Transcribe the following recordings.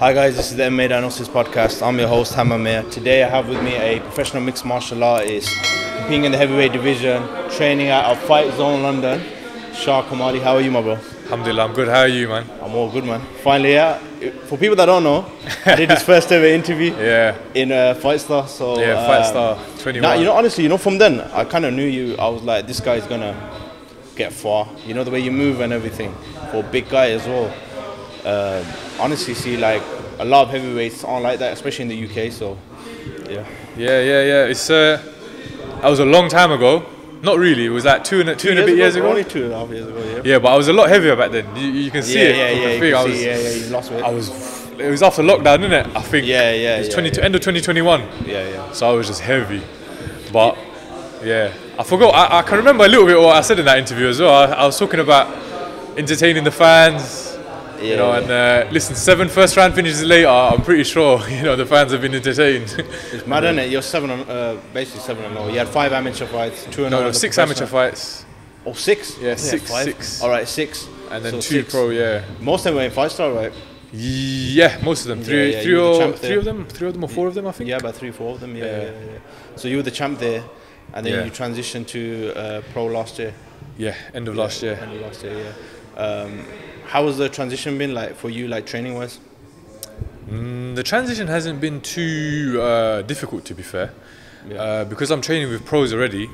Hi guys, this is the MMA Diagnosis Podcast. I'm your host, Hammad Mir. Today I have with me a professional mixed martial artist competing in the heavyweight division, training at our Fight Zone London, Shah Kamali. How are you, my bro? Alhamdulillah, I'm good. How are you, man? I'm all good, man. Finally, yeah. For people that don't know, I did his first ever interview in Fight Star. So, yeah, Fight Star 21. Now, you know, honestly, you know, from then, I kind of knew you. I was like, this guy's going to get far. You know, the way you move and everything. For a big guy as well. Honestly, see, like a lot of heavyweights aren't like that, especially in the UK. So, yeah. It's I was a long time ago. Not really. It was like two and a bit years ago. Only 2.5 years ago. Yeah. Yeah, but I was a lot heavier back then. You can see it. Yeah. You lost weight. It was after lockdown, isn't it? I think. Yeah. It was end of 2021. Yeah. So I was just heavy, but yeah, I forgot. I can remember a little bit what I said in that interview as well. I was talking about entertaining the fans. Yeah, you know, and listen, 7 first round finishes later, I'm pretty sure, you know, the fans have been entertained. It's mad, isn't it? You're basically 7-0. You had 5 amateur fights, 2-0. No, 6 amateur fights. Oh, 6? Yeah, 6. All right, 6. And then so 2 six. Pro, yeah. Most of them were in 5-star, right? Yeah, most of them. Three of them or 4 of them, I think. Yeah, about 3 or 4 of them, yeah. So you were the champ there, and then you transitioned to pro last year. Yeah, end of last year. How has the transition been like for you, like training wise? The transition hasn't been too difficult, to be fair, because I'm training with pros already.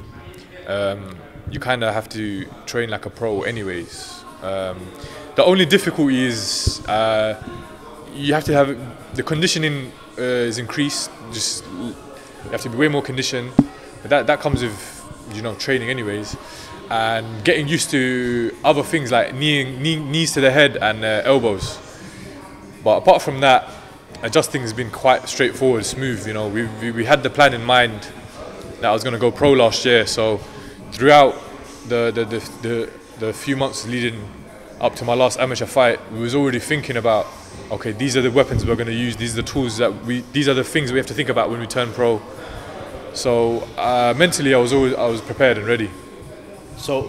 You kind of have to train like a pro anyways. The only difficulty is you have to have the conditioning is increased. Just you have to be way more conditioned. That comes with, you know, training anyways. And getting used to other things like knees to the head and elbows. But apart from that, adjusting has been quite straightforward, smooth. You know, we had the plan in mind that I was going to go pro last year. So throughout the few months leading up to my last amateur fight, we was already thinking about, okay, these are the weapons we're going to use. These are the tools these are the things we have to think about when we turn pro. So mentally, I was prepared and ready. So,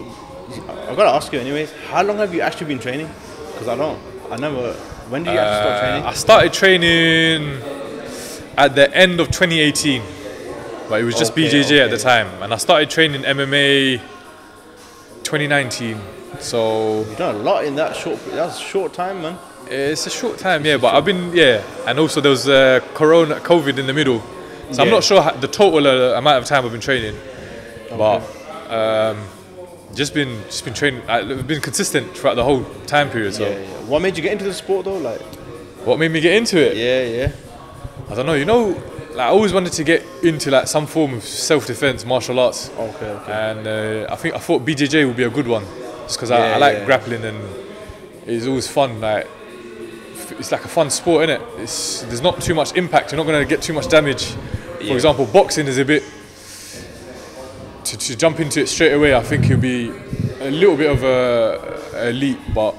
I've got to ask you anyways, how long have you actually been training? Because when did you actually start training? I started training at the end of 2018, but it was just BJJ at the time. And I started training MMA 2019, so... You've done a lot in that that's a short time, man. It's a short time, yeah, but I've been, and also there was COVID in the middle. So I'm not sure the total amount of time I've been training, but... Just been training. I've been consistent throughout the whole time period. So, what made you get into the sport though? Like, what made me get into it? Yeah. I don't know. You know, like, I always wanted to get into like some form of self-defense, martial arts. Okay. And I thought BJJ would be a good one, just because I like grappling and it's always fun. Like, it's like a fun sport, isn't it? There's not too much impact. You're not going to get too much damage. For example, boxing is a bit. To jump into it straight away, I think it'll be a little bit of a leap, but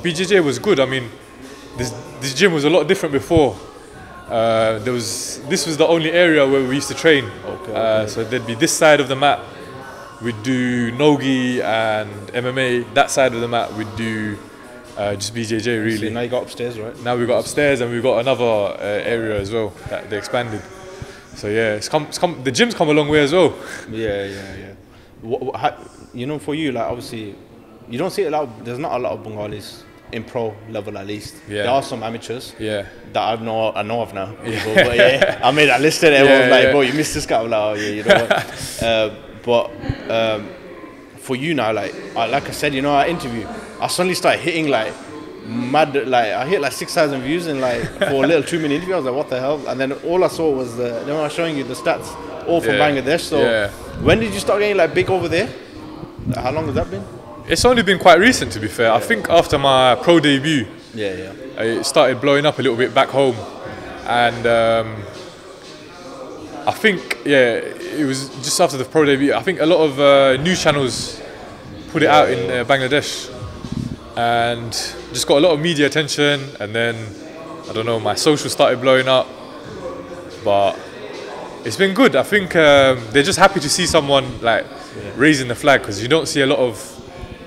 BJJ was good. I mean, this gym was a lot different before. This was the only area where we used to train. So there'd be this side of the mat, we'd do Nogi and MMA. That side of the mat, we'd do just BJJ really. So now you got upstairs, right? Now we got upstairs and we've got another area as well that they expanded. So yeah, the gym's come a long way as well. Yeah. You know, for you, like obviously, you don't see a lot. There's not a lot of Bengalis in pro level, at least. Yeah. There are some amateurs. Yeah. That I know of now. Yeah. But yeah, I mean, I listed everyone like, bro, you missed this guy. I'm like, oh yeah, you know what? For you now, like I said, you know, our interview, I suddenly started hitting like. Mad, like I hit like 6,000 views in like for a little 2-minute interview. I was like, what the hell? And then all I saw was then I was showing you the stats all from Bangladesh. So when did you start getting like big over there? Like, how long has that been? It's only been quite recent, to be fair. I think after my pro debut, it started blowing up a little bit back home, and I think it was just after the pro debut. I think a lot of news channels put it out in Bangladesh. And just got a lot of media attention, and then I don't know, my social started blowing up, but it's been good. I think they're just happy to see someone like raising the flag, because you don't see a lot of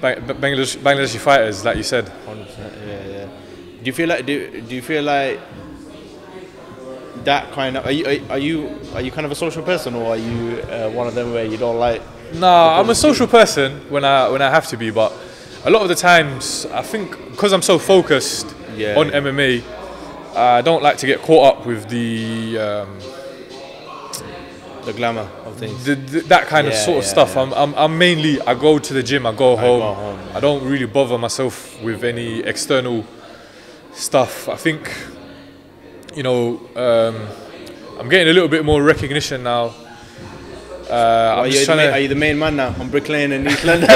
Bangladeshi fighters, like you said. 100%, yeah. Do you feel like do you feel like that kind of are you kind of a social person, or are you one of them where you don't like? Nah, I'm a social person when I have to be, but a lot of the times I think because I'm so focused on MMA, I don't like to get caught up with the glamour of things, that kind of sort of stuff. Yeah. I'm mainly, I go to the gym, I go home. I don't really bother myself with any external stuff. I think, you know, I'm getting a little bit more recognition now. Are you the main man now? I'm Brick Lane in East London.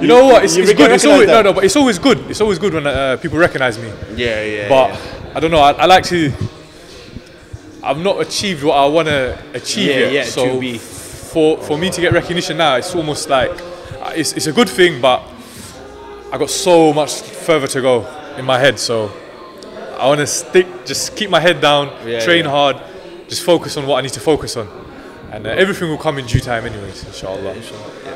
You know what? It's good. It's always, but it's always good. It's always good when people recognise me. Yeah, yeah. But yeah. I don't know. I like to. I've not achieved what I want to achieve yet. Yeah, so for me to get recognition now, it's almost like it's a good thing, but I got so much further to go in my head. So I want to just keep my head down, train hard, just focus on what I need to focus on, and everything will come in due time, anyways. Inshallah. Inshallah. Yeah.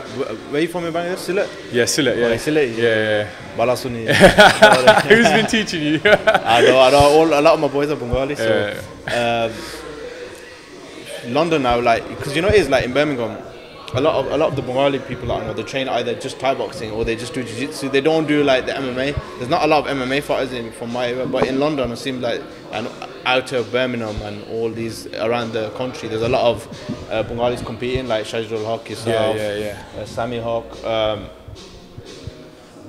Where are you from in Bangladesh? Sylhet. Yeah, Sylhet. Yeah. Sylhet. Yeah. Balasuni. Who's been teaching you? I know. A lot of my boys are Bengali. So London now, like, because you know it is like in Birmingham, a lot of the Bengali people I know, they train either just Thai boxing or they just do jiu-jitsu. They don't do like the MMA. There's not a lot of MMA fighters from my area, but in London it seems like and out of Birmingham and all these around the country, there's a lot of Bengalis competing, like Shajdul Haq yourself, Sami Haq.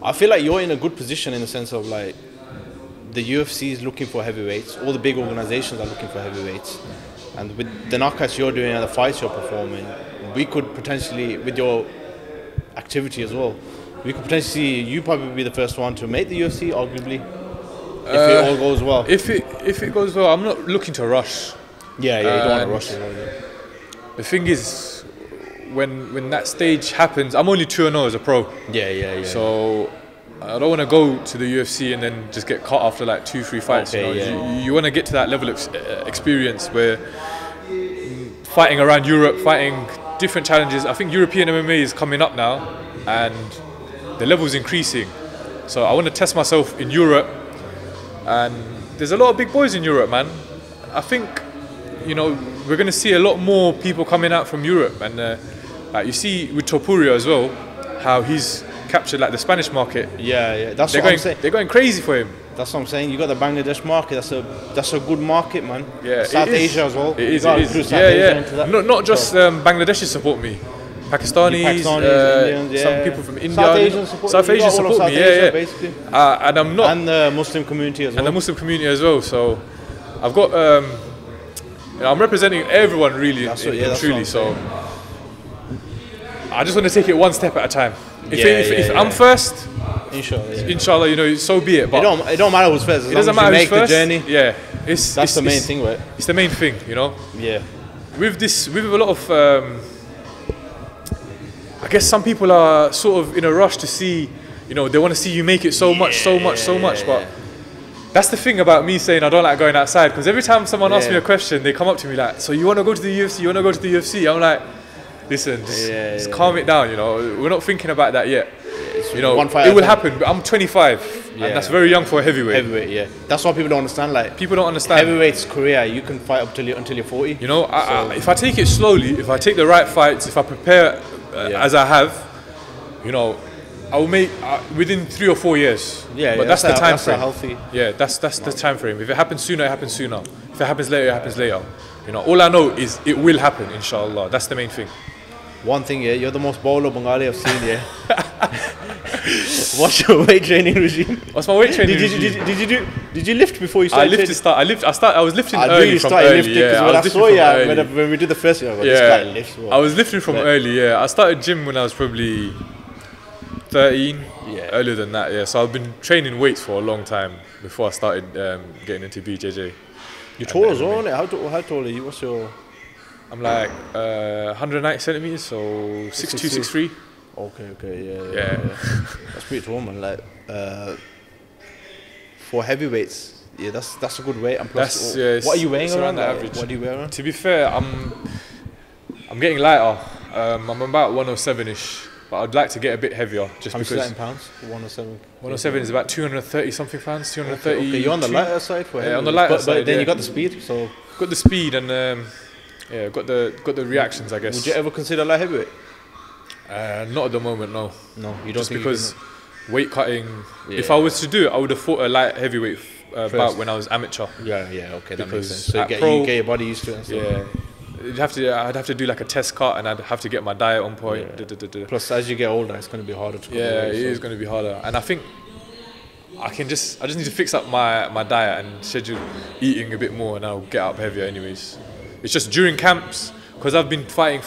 I feel like you're in a good position in the sense of like the UFC is looking for heavyweights, all the big organizations are looking for heavyweights, and with the knockouts you're doing and the fights you're performing, we could potentially, with your activity as well, we could potentially, you probably be the first one to make the UFC, arguably. If it all goes well. If it goes well, I'm not looking to rush. Yeah, you don't want to rush it. The thing is, when that stage happens, I'm only 2-0 as a pro. Yeah. So I don't want to go to the UFC and then just get caught after like 2-3 fights. Okay, you know? You want to get to that level of experience where fighting around Europe, fighting different challenges. I think European MMA is coming up now, and the level's increasing. So I want to test myself in Europe. And there's a lot of big boys in Europe, man. I think, you know, we're going to see a lot more people coming out from Europe. And like you see with Topuria as well, how he's captured like the Spanish market. Yeah. They're going crazy for him. That's what I'm saying. You got the Bangladesh market. That's a good market, man. Yeah, South Asia as well. It is. Yeah. Not just Bangladeshis support me. Pakistanis, Indians, some people from India, South Asian support me, basically. And I'm not. And the Muslim community as well. So I've got, you know, I'm representing everyone really, truly. So I just want to take it one step at a time. If I'm first, inshallah, you know, so be it. But it don't matter who's first. It doesn't matter who's first. The journey. Yeah, that's the main thing, right? It's the main thing, you know. Yeah. With a lot of. I guess some people are sort of in a rush to see, you know, they want to see you make it so much. But that's the thing about me saying I don't like going outside, because every time someone asks me a question, they come up to me like, so you want to go to the UFC? You want to go to the UFC? I'm like, listen, just calm it down, you know. We're not thinking about that yet. You know, it will happen, but I'm 25, and that's very young for a heavyweight. That's what people don't understand. Like, people don't understand. Heavyweight's career, you can fight up till you're 40. You know, if I take it slowly, if I take the right fights, if I prepare as I have, you know, I'll make within 3 or 4 years. But that's the time frame. Healthy. That's the time frame. If it happens sooner, it happens sooner. If it happens later, it happens later. You know, all I know is it will happen, inshallah. That's the main thing. One thing, you're the most bowler Bengali I've seen, What's your weight training regime? What's my weight training regime? Did you lift before you started? I was lifting early from early. When we did the first year, this guy lifts. I was lifting from early, I started gym when I was probably 13, earlier than that, So I've been training weights for a long time before I started getting into BJJ. You're tall as well, how tall are you? What's your... I'm like 190 centimeters, so 6'2", 6'3". Okay, yeah. That's pretty tall, man. Like for heavyweights, that's a good weight. And plus, what are you weighing around that average? What do you weigh around? To be fair, I'm getting lighter. I'm about 107-ish. But I'd like to get a bit heavier, just how because. How much is that in pounds? 107. 107 is about 230 something pounds. 230. Okay, you're on the lighter side for him. Yeah, on the lighter side. But then you got the speed, so. Got the speed and yeah, got the reactions, I guess. Would you ever consider light heavyweight? Not at the moment, no. No, you don't. Just think because you can... weight cutting. Yeah. If I was to do it, I would have fought a light heavyweight bout when I was amateur. Yeah, yeah, okay, that makes sense. So you get your body used to it. And stuff. Yeah. I'd have to do like a test cut, and I'd have to get my diet on point. Yeah. Plus, as you get older, it's going to be harder to. Yeah, it is going to be harder, and I think I just need to fix up my diet and schedule eating a bit more, and I'll get up heavier. Anyways, it's just during camps because I've been fighting.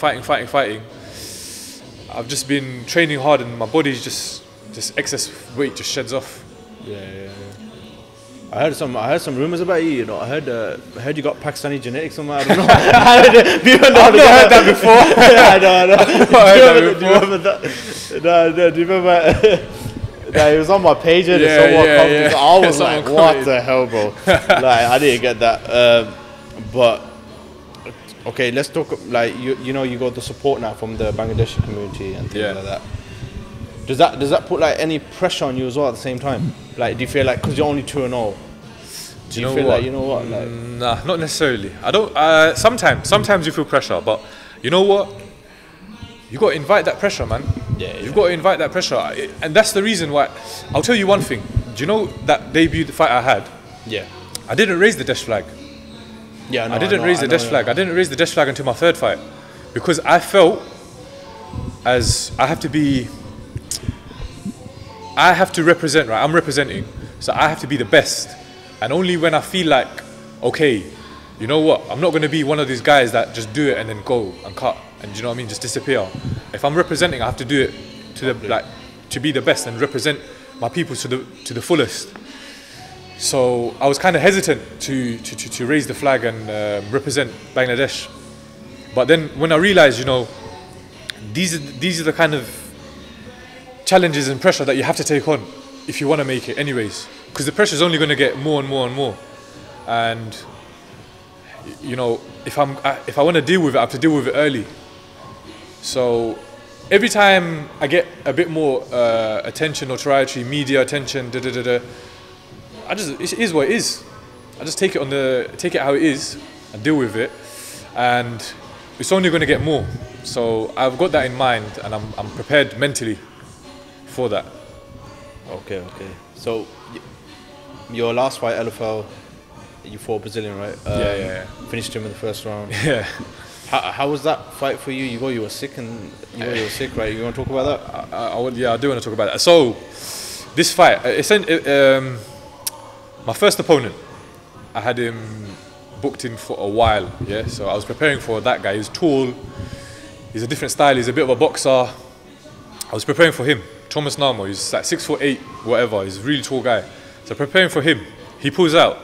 I've just been training hard, and my body's just excess weight just sheds off. Yeah, yeah, yeah. I heard some rumors about you. You know, I heard you got Pakistani genetics somewhere. I don't know. I've never heard that before. Do you remember that? It was on my page and someone commented. I was like, what the hell, bro? Like, I didn't get that. But okay, let's talk. Like, you know, you got the support now from the Bangladeshi community and things like that. Does that put like any pressure on you as well at the same time? Like, do you feel like because you're only 2-0, do you feel like, you know what? Like, nah, not necessarily. I don't. Sometimes you feel pressure, but you know what? You got to invite that pressure, man. Yeah. You've got to invite that pressure, and that's the reason why. I'll tell you one thing. Do you know that debut fight I had? Yeah. I didn't raise the Desh flag. Yeah. No, I didn't raise the Desh flag. I didn't raise the Desh flag until my third fight, because I felt as I have to be. I have to represent, right? I'm representing. So I have to be the best. And only when I feel like, okay, you know what? I'm not going to be one of these guys that just do it and then go and cut. And you know what I mean? Just disappear. If I'm representing, I have to do it to be the best and represent my people to the fullest. So I was kind of hesitant to raise the flag and represent Bangladesh. But then when I realized, you know, these are the kind of challenges and pressure that you have to take on if you want to make it anyways, because the pressure is only going to get more and more and more, and you know, if I want to deal with it, I have to deal with it early. So every time I get a bit more attention, notoriety, media attention, it is what it is. I just take it how it is and deal with it, and it's only going to get more. So I've got that in mind, and I'm prepared mentally for that. Okay. So your last fight, LFL, you fought Brazilian, right? Yeah. Finished him in the first round. Yeah. How was that fight for you? You were sick, right? You want to talk about that? I do want to talk about that. So this fight, my first opponent, I had him booked in for a while. Yeah. So I was preparing for that guy. He's tall. He's a different style. He's a bit of a boxer. I was preparing for him. Thomas Namo, he's like 6'8", whatever, he's a really tall guy. So preparing for him, he pulls out.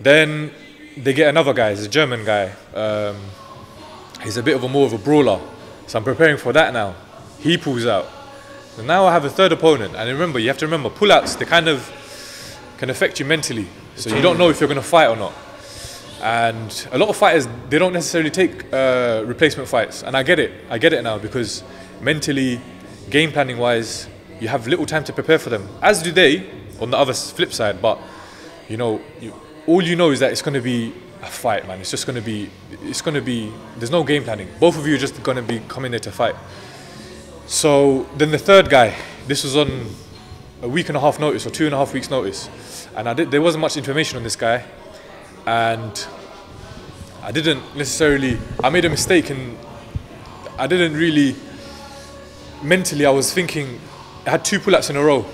Then they get another guy, he's a German guy. He's a bit of a more of a brawler. So I'm preparing for that now. He pulls out. And now I have a third opponent. And remember, you have to remember, pullouts, they kind of can affect you mentally. So you don't know if you're going to fight or not. And a lot of fighters, they don't necessarily take replacement fights. And I get it now, because mentally, game planning wise, you have little time to prepare for them, as do they on the other flip side. But you know, all you know is that it's going to be a fight, man. It's going to be there's no game planning. Both of you are just going to be coming there to fight. So then the third guy, this was on a week and a half notice or 2.5 weeks notice, and there wasn't much information on this guy, and I made a mistake, and I didn't really. Mentally, I was thinking, I had 2 pull-ups in a row.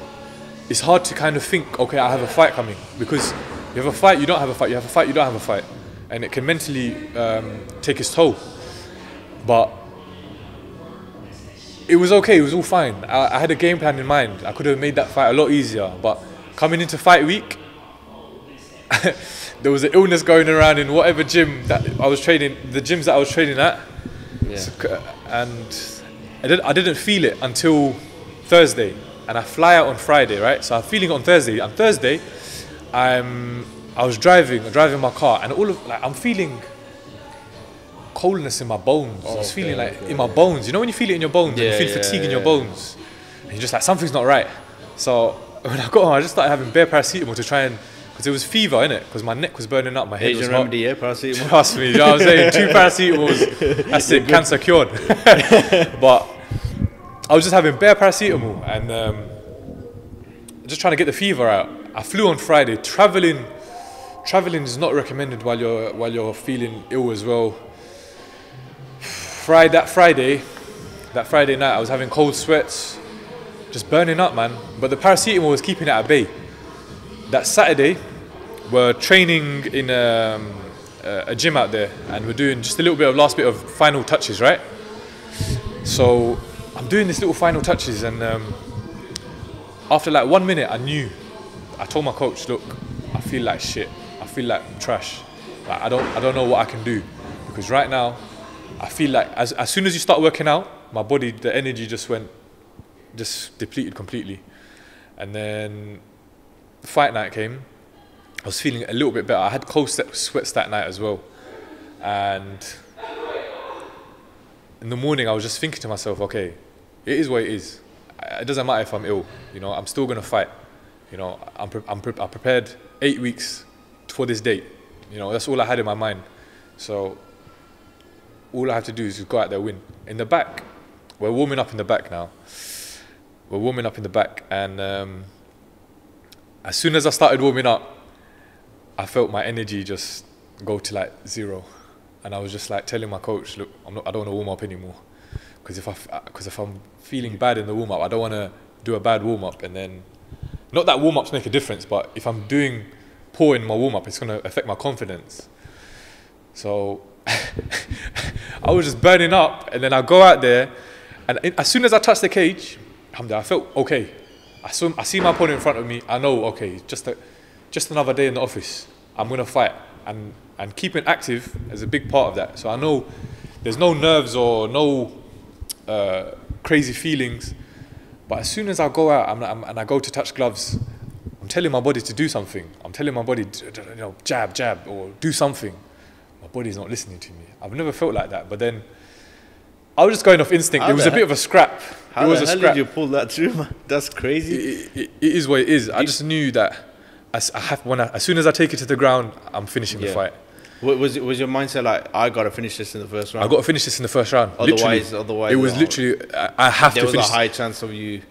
It's hard to kind of think, okay, I have a fight coming, because you have a fight, you don't have a fight, you have a fight, you don't have a fight. And it can mentally take its toll. But it was okay, it was all fine. I had a game plan in mind. I could have made that fight a lot easier. But coming into fight week, there was an illness going around in whatever gym that I was training, the gyms that I was training at. Yeah. So, and I didn't feel it until Thursday, and I fly out on Friday, right? So I'm feeling it on Thursday. On Thursday, I was driving my car, and all of, like, I'm feeling coldness in my bones. Oh, I was feeling in my bones. You know when you feel it in your bones, and you feel fatigue in your bones, and you're just like, something's not right. So when I got home, I just started having bare paracetamol to try and, because it was fever, innit? Because my neck was burning up, my head was hot. Remedy, yeah, paracetamol. Trust me, you know what I'm saying? 2 paracetamols, that's it, cancer cured. But I was just having bare paracetamol and just trying to get the fever out. I flew on Friday. Traveling is not recommended while you're feeling ill as well. That Friday night, I was having cold sweats, just burning up, man. But the paracetamol was keeping it at bay. That Saturday, we're training in a gym out there, and we're doing just a little bit of last bit of final touches, right? So I'm doing this little final touches, and after like 1 minute, I told my coach, look, I feel like shit. I feel like trash. Like, I don't know what I can do, because right now, I feel like as soon as you start working out, my body, the energy just depleted completely. And then fight night came. I was feeling a little bit better. I had cold sweats that night as well. And in the morning, I was just thinking to myself, okay, it is what it is. It doesn't matter if I'm ill. You know, I'm still gonna fight. You know, I prepared 8 weeks for this date. You know, that's all I had in my mind. So all I have to do is just go out there, win. In the back, we're warming up in the back now. We're warming up in the back, and as soon as I started warming up, I felt my energy just go to like zero, and I was just like telling my coach, look, I don't want to warm up anymore, because if I'm feeling bad in the warm up, I don't want to do a bad warm up, and then. Not that warm-ups make a difference, but if I'm doing poor in my warm-up, it's going to affect my confidence. So I was just burning up, and then I go out there, and as soon as I touched the cage, I felt okay. I see my opponent in front of me. I know, okay, just another day in the office. I'm going to fight, and keeping active is a big part of that. So I know there's no nerves or no crazy feelings. But as soon as I go out and I go to touch gloves, I'm telling my body to do something. I'm telling my body, you know, jab, jab, or do something. My body's not listening to me. I've never felt like that. But then I was just going off instinct. It was a bit of a scrap. How the hell did you pull that through, man? That's crazy. It is what it is. I just knew that as soon as I take it to the ground, I'm finishing the fight. Was your mindset like, I got to finish this in the first round? I got to finish this in the first round. Otherwise, it was literally, I have to finish. There was a high chance of you.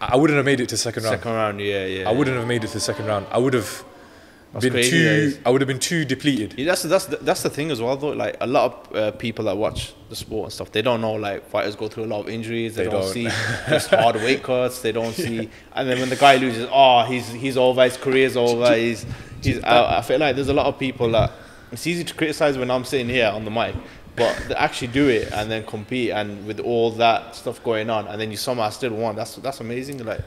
I wouldn't have made it to the second round. Second round, yeah. I wouldn't have made it to the second round. I would have been too. I would have been too depleted. Yeah, that's the thing as well, though. Like a lot of people that watch the sport and stuff, they don't know like fighters go through a lot of injuries. They don't see just hard weight cuts. They don't see, and then when the guy loses, he's over. His career's over. He's out. I feel like there's a lot of people that. It's easy to criticize when I'm sitting here on the mic, but they actually do it and then compete, and with all that stuff going on, and then you somehow still won. That's amazing. Like,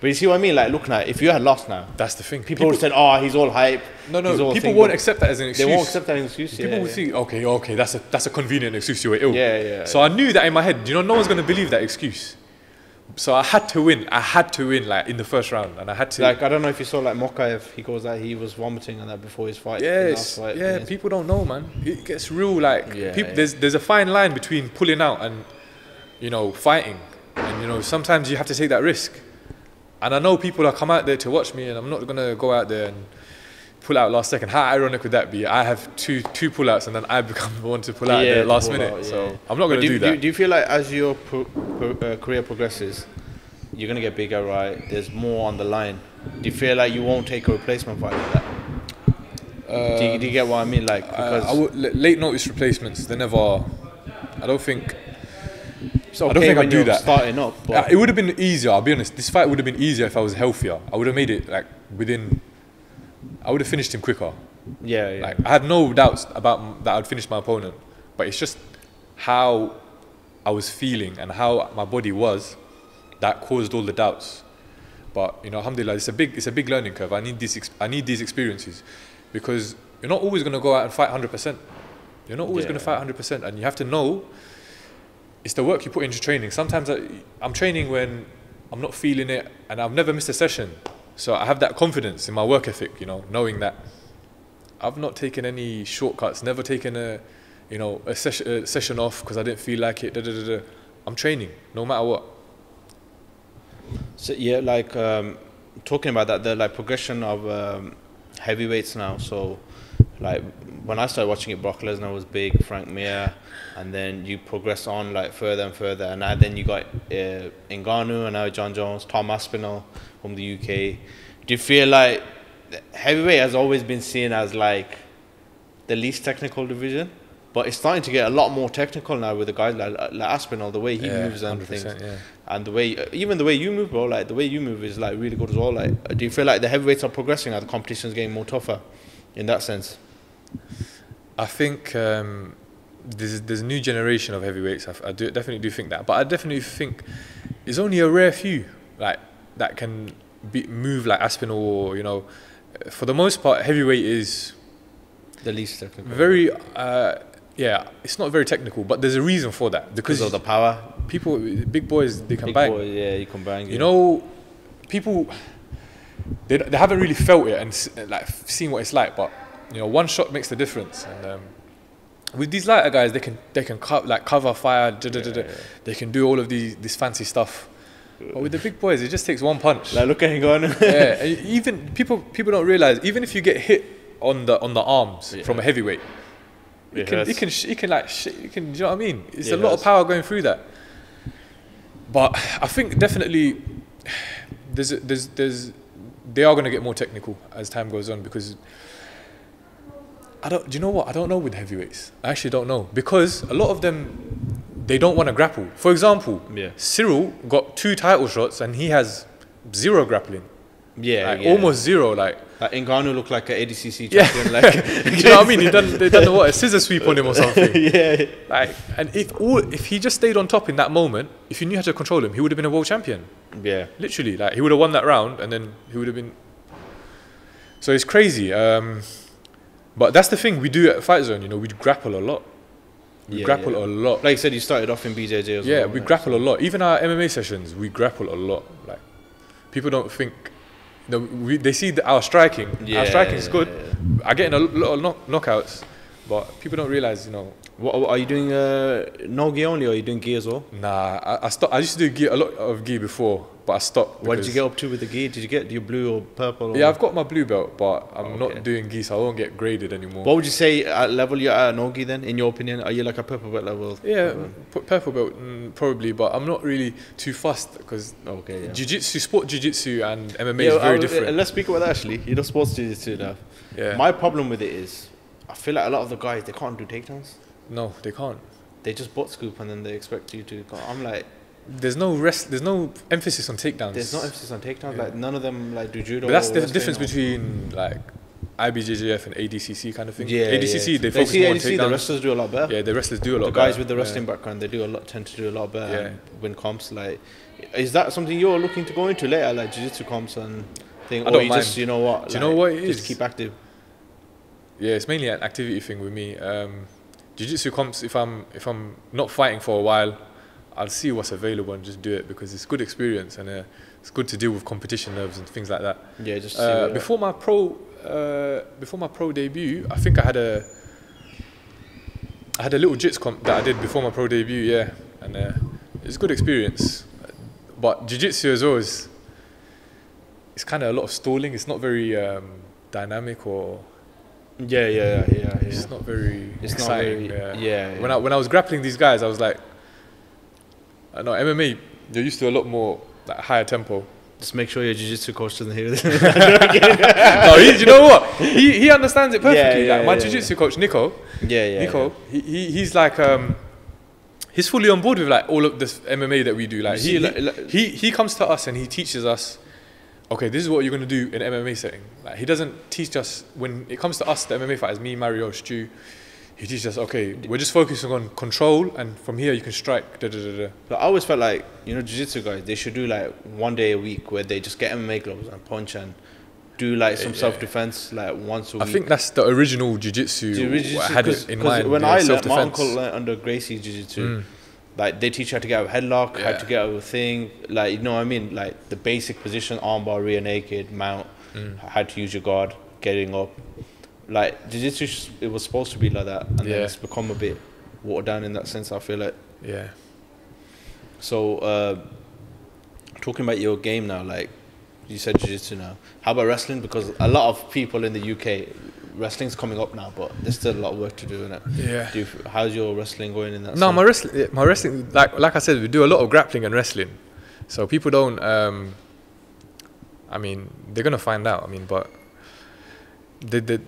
but you see what I mean? Like, look now, if you had lost now, that's the thing. People would say, he's all hype. No, people won't accept that as an excuse. They won't accept that as an excuse. People would think, okay, that's a convenient excuse. You were ill. Yeah. So I knew that in my head. You know, no one's gonna believe that excuse. So I had to win. I had to win, like in the first round, and I had to. Like I don't know if you saw, like Mokaev, he goes that he was vomiting and that before his fight. Yeah. People don't know, man. It gets real. Like there's a fine line between pulling out and, you know, fighting, and you know sometimes you have to take that risk. And I know people that come out there to watch me, and I'm not gonna go out there and pull out last second. How ironic would that be? I have two pullouts, and then I become the one to pull out at the last minute. So I'm not going to do that. Do you feel like as your career progresses, you're going to get bigger, right? There's more on the line. Do you feel like you won't take a replacement fight like that? Do you get what I mean? Like because late notice replacements, they never. I don't think. So I don't think I'd do that. Starting up, but it would have been easier. I'll be honest. This fight would have been easier if I was healthier. I would have made it like within. I would have finished him quicker. Yeah. Like I had no doubts about that I'd finish my opponent, but it's just how I was feeling and how my body was that caused all the doubts. But you know, alhamdulillah, it's a big learning curve. I need these experiences, because you're not always going to go out and fight 100%. You're not always going to fight 100%, and you have to know it's the work you put into training. Sometimes I'm training when I'm not feeling it, and I've never missed a session. So I have that confidence in my work ethic, you know, knowing that I've not taken any shortcuts, never taken a you know, a session off because I didn't feel like it. I'm training no matter what. So yeah, like talking about that, the like progression of heavyweights now. So like when I started watching it, Brock Lesnar was big, Frank Mir, and then you progress on like further and further, and then you got Ngannou, and now John Jones, Tom Aspinall from the UK. Do you feel like heavyweight has always been seen as like the least technical division, but it's starting to get a lot more technical now with the guys like Aspinall, the way he moves and things, and the way, even the way you move, bro, like the way you move is like really good as well. Like, do you feel like the heavyweights are progressing, and the competition's getting more tougher in that sense? I think there's a new generation of heavyweights. I definitely do think that, but I definitely think it's only a rare few like that can move like Aspinall, or, you know, for the most part, heavyweight is the least technical. Very, yeah, it's not very technical, but there's a reason for that. Because of the power. People, big boys, they can bang. Big boys, yeah, you can bang. You know, people, they haven't really felt it and like seen what it's like, but, you know, one shot makes the difference. And with these lighter guys, they can cover fire, they can do all of this fancy stuff. But with the big boys, it just takes one punch. Like, look at him going. Yeah, even people don't realize, even if you get hit on the arms from a heavyweight, it can, do you know what I mean? It's a lot of power going through that. But I think definitely they are going to get more technical as time goes on, because do you know what? I don't know with heavyweights. I actually don't know, because a lot of them, they don't want to grapple. For example, Cyril got 2 title shots and he has 0 grappling. Yeah, like, almost 0. Like Ngannou looked like an ADCC champion. Like, do you know what I mean? They done what, a scissor sweep on him or something. Like, and if he just stayed on top in that moment, if you knew how to control him, he would have been a world champion. Yeah, literally. Like, he would have won that round, and then he would have been. So it's crazy. But that's the thing we do at Fight Zone. You know, we grapple a lot. We grapple a lot. Like you said, you started off in BJJ as well. Yeah, we grapple a lot. Even our MMA sessions, we grapple a lot. Like, people don't think, you know, they see our striking. Our striking is good. I get in a lot of knockouts, but people don't realize, you know. What are you doing? No gi only, or are you doing gi as well? Nah, I stopped. I used to do gi, a lot of gi before, but I stopped. What did you get up to with the gi? Did you get your blue or purple? Or I've got my blue belt, but I'm not doing gi, so I won't get graded anymore. What would you say level you're at no gi then? In your opinion, are you like a purple belt level? Yeah, purple belt probably, but I'm not really too fussed, because jiu-jitsu, sport jiu-jitsu, and MMA is very different. Let's speak about that actually. You know, sports jiu-jitsu now. Yeah. My problem with it is, I feel like a lot of the guys, they can't do takedowns. No, they can't. They just butt scoop and then they expect you to go. I'm like, there's no emphasis on takedowns. There's no emphasis on takedowns. Yeah. Like, none of them like do judo. But that's the difference between like IBJJF and ADCC kind of thing. Yeah, ADCC, they focus more on takedowns. The wrestlers do a lot better. Yeah, the wrestlers do a lot better. The guys with the wrestling background, they tend to do a lot better and win comps. Like, is that something you're looking to go into later, like jiu-jitsu comps and thing? Or you just, you know what? Do you know what it is? Just keep active. Yeah, it's mainly an activity thing with me. Jiu-jitsu comps, if I'm not fighting for a while, I'll see what's available and just do it, because it's good experience, and it's good to deal with competition nerves and things like that. Yeah, just before my pro debut, I think I had a little jits comp that I did before my pro debut. Yeah, and it's good experience. But jiu-jitsu as well is, it's kind of a lot of stalling. It's not very dynamic or. Yeah. It's not very exciting. When I was grappling these guys, I was like, I know MMA, they're used to a lot more like higher tempo. Just make sure your jiu-jitsu coach doesn't hear this. No, you know what? He understands it perfectly. Yeah, like my jiu-jitsu coach, Nico. Nico, he's like he's fully on board with like all of this MMA that we do. Like he comes to us and he teaches us, okay, this is what you're going to do in an MMA setting. Like, he doesn't teach us, when it comes to us, the MMA fighters, me, Mario, Stu, he teaches us, okay, we're just focusing on control, and from here you can strike, But I always felt like, you know, jiu-jitsu guys, they should do like one day a week where they just get MMA gloves and punch and do like some self-defense like once a week. I think that's the original jiu-jitsu I had in mind. When I learned, my uncle learned under Gracie jiu-jitsu, like, they teach you how to get out of headlock, how to get out of a thing, like, you know what I mean? Like, the basic position, armbar, rear naked, mount, how to use your guard, getting up. like jiu-jitsu, it was supposed to be like that, and then it's become a bit watered down in that sense, I feel like. Yeah. So talking about your game now, like you said jiu-jitsu now, how about wrestling? Because a lot of people in the UK, wrestling's coming up now, but there's still a lot of work to do in it. Yeah. Do you, how's your wrestling going in that? No, my wrestling, like I said, we do a lot of grappling and wrestling, so people don't. I mean, they're gonna find out. I mean, but they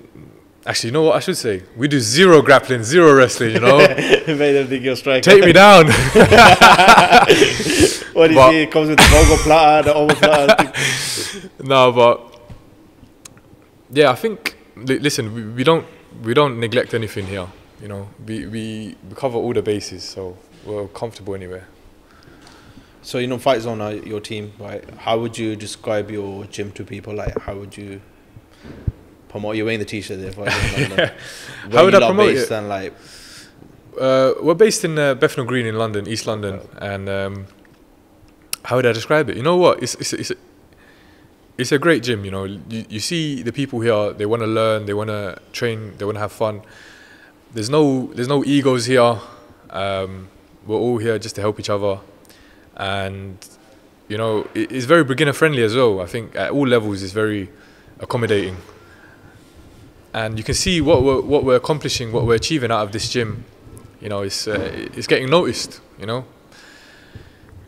actually, you know what I should say? We do zero grappling, zero wrestling. You know, made them think you're striking. Take me down. What do you see? It comes with the vulgar platter, the overplatter. No, but yeah, I think. Listen, we don't neglect anything here, you know. We cover all the bases, so we're comfortable anywhere. So, you know, Fight Zone, your team, right? How would you describe your gym to people? Like, how would you promote? You're wearing the T-shirt there. Yeah. How would I promote it? And like, we're based in Bethnal Green in London, East London, and how would I describe it? You know what? It's a great gym, you know. You see the people here, they want to learn, they want to train, they want to have fun. There's no egos here. We're all here just to help each other. And, you know, it's very beginner friendly as well. I think at all levels it's very accommodating. And you can see what we're accomplishing, what we're achieving out of this gym. You know, it's getting noticed, you know.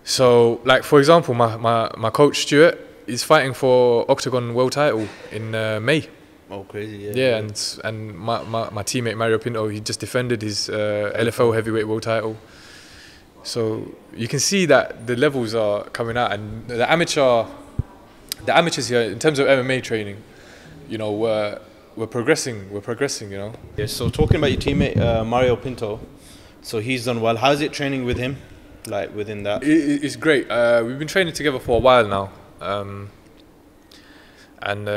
So, like, for example, my coach, Stuart, he's fighting for Oktagon world title in May. Oh, crazy! Yeah. Yeah, and my teammate Mario Pinto, he just defended his LFL heavyweight world title. So you can see that the levels are coming out, and the amateurs here in terms of MMA training, you know, we're progressing, you know. Yeah. So talking about your teammate Mario Pinto, so he's done well. How's it training with him, like within that? It's great. We've been training together for a while now. And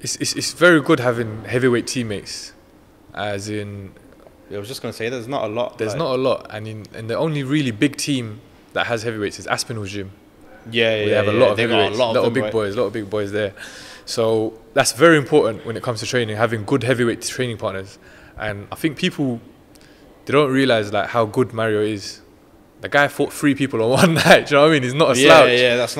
it's very good having heavyweight teammates, as in. I was just gonna say there's not a lot. There's not a lot, and in the only really big team that has heavyweights is Aspinall's gym. Yeah, they have a lot of heavyweights, a lot of big boys there. So that's very important when it comes to training, having good heavyweight training partners. And I think people, they don't realize like how good Mario is. The guy fought 3 people on one night. Do you know what I mean? He's not a slouch. Yeah, that's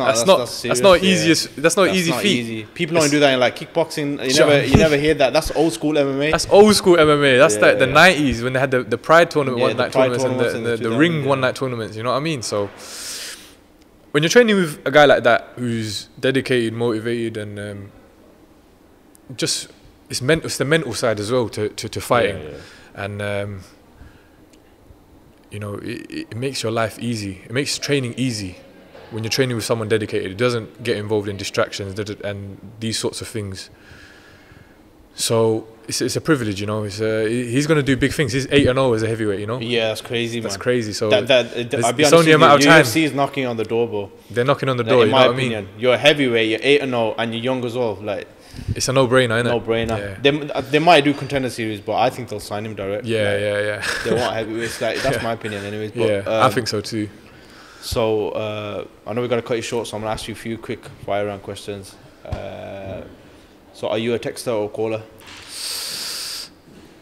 not an easy feat. People don't do that in like kickboxing. You never hear that. That's old school MMA. That's old school MMA. That's like the 90s when they had the Pride tournament one night tournaments and the ring one night tournaments. You know what I mean? So when you're training with a guy like that who's dedicated, motivated, and just it's the mental side as well to fighting, and. You know, it makes your life easy. It makes training easy when you're training with someone dedicated. It doesn't get involved in distractions and these sorts of things. So it's a privilege, you know. He's going to do big things. He's 8-0 as a heavyweight, you know. Yeah, that's crazy, man. That's crazy. So it's only a matter of time. UFC is knocking on the door, bro. They're knocking on the door, you know what I mean? You're a heavyweight, you're 8-0, and you're young as well. Like, it's a no-brainer, innit? No-brainer. Yeah. They might do contender series, but I think they'll sign him directly. Yeah. They won't heavyweights. Like, that's my opinion, anyways. But, I think so too. So I know we're gonna cut you short, so I'm gonna ask you a few quick fire round questions. So, are you a texter or caller?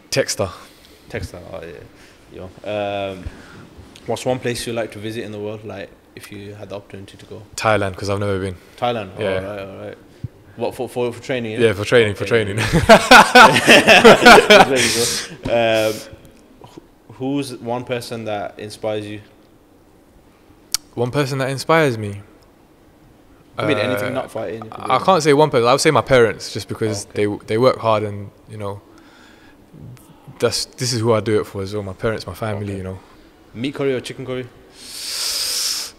Texter. Texter. Oh yeah. Yo. What's one place you like to visit in the world? Like, if you had the opportunity to go. Thailand, because I've never been. Thailand. Yeah. All right. What for training? Yeah, for training. Who's one person that inspires you? One person that inspires me. I mean, anything, not fighting. I can't say one person. I would say my parents, just because they work hard, and you know, this is who I do it for as well. My parents, my family, you know. Meat curry or chicken curry?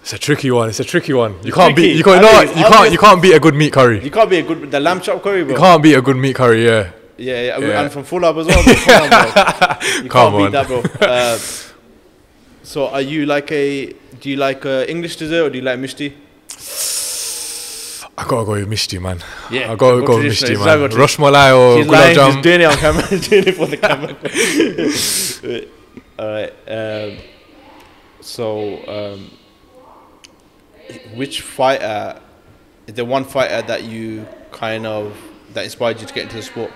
It's a tricky one. You can't beat a good meat curry. You can't beat the lamb chop curry, bro. You can't beat a good meat curry. Yeah. And from Fulham as well. You can't beat that, bro. So, do you like English dessert or do you like mishti? I gotta go with mishti, man. Yeah, I gotta go with mishti, man. Rosh malai or gulab jam. He's doing it on camera. Doing it for the camera. All right. Which fighter is the one fighter that inspired you to get into the sport?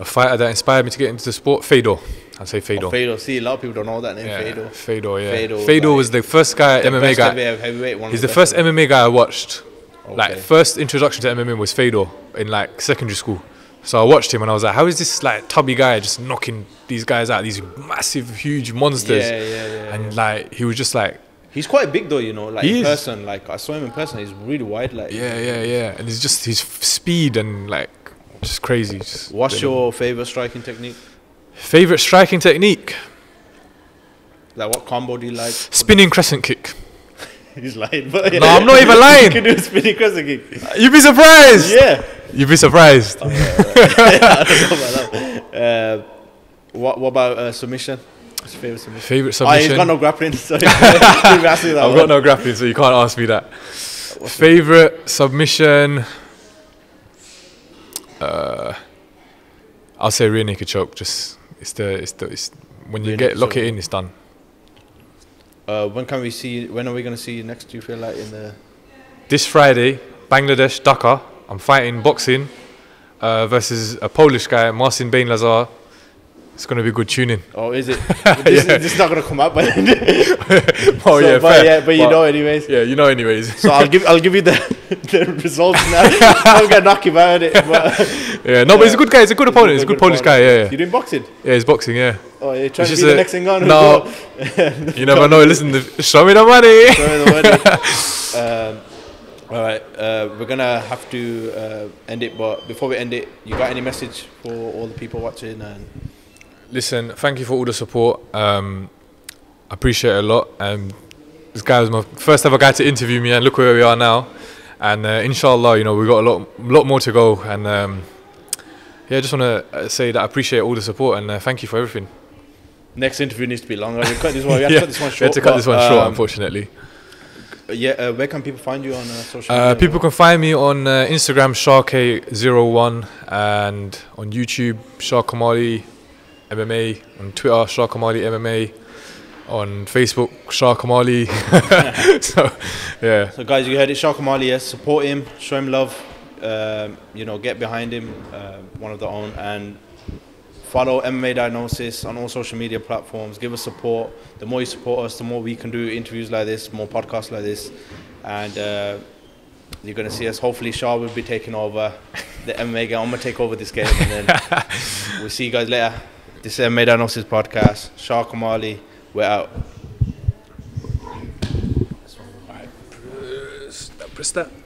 A fighter that inspired me to get into the sport, Fedor. I'd say Fedor. Oh, Fedor. See, a lot of people don't know that name, yeah, Fedor. Fedor, yeah. Fedor was the first guy, MMA guy. He's the first MMA guy I watched. Okay. Like, first introduction to MMA was Fedor in, like, secondary school. So I watched him and I was like, how is this, like, tubby guy just knocking these guys out, these massive, huge monsters? Yeah, yeah, yeah. And, like, he was just, like... He's quite big though, you know, like in person. Like, I saw him in person, he's really wide. Like, yeah, yeah, yeah. And it's just his speed and, like, just crazy. Just What's your favorite striking technique? Favorite striking technique? Like, what combo do you like? Spinning crescent kick. He's lying, but yeah. No, I'm not even lying. You can do a spinning crescent kick. You'd be surprised. Yeah. You'd be surprised. Oh, yeah, right. I don't know about that. What about submission? What's your favorite submission? Favorite submission? Oh, he's got no grappling. So I've got no grappling, so you can't ask me that. What's favorite submission? I'll say rear naked choke. Just it's when you lock it in, it's done. When are we gonna see you next? Do you feel like in the? This Friday, Bangladesh, Dhaka. I'm fighting boxing versus a Polish guy, Marcin Bain Lazar. It's gonna be good tuning. Oh, is it? This is not gonna come up, but oh, so, yeah, but you know anyways. Yeah, you know anyways. So I'll give you the results now. I'm gonna knock him out of it. But yeah, no, but he's a good guy. He's a good opponent. He's a good Polish guy. Yeah, yeah. You doing boxing? Yeah, he's boxing. Yeah. Oh, you're trying to be the next Ngannou. No, you never know. Listen, show me the money. Show me the money. All right, we're gonna have to end it. But before we end it, you got any message for all the people watching? And listen, thank you for all the support. I appreciate it a lot. This guy was my first ever guy to interview me, and look where we are now. And inshallah, you know, we got a lot more to go. And yeah, I just want to say that I appreciate all the support and thank you for everything. Next interview needs to be longer. We cut this one. We have to cut this one short. We had to cut this one short, unfortunately. Yeah, where can people find you on social media? People can find me on Instagram, Shark K01, and on YouTube, Shah Kamali MMA, on Twitter, Shah Kamali MMA, on Facebook, Shah Kamali. So, yeah. So, guys, you heard it, Shah Kamali, yes, support him, show him love, you know, get behind him, one of their own, and follow MMA Diagnosis on all social media platforms, give us support. The more you support us, the more we can do interviews like this, more podcasts like this, and you're going to see us. Hopefully, Shah will be taking over the MMA game. I'm going to take over this game, and then we'll see you guys later. This is MMA Diagnosis Podcast. Shah Kamali, we're out. All right. Press that.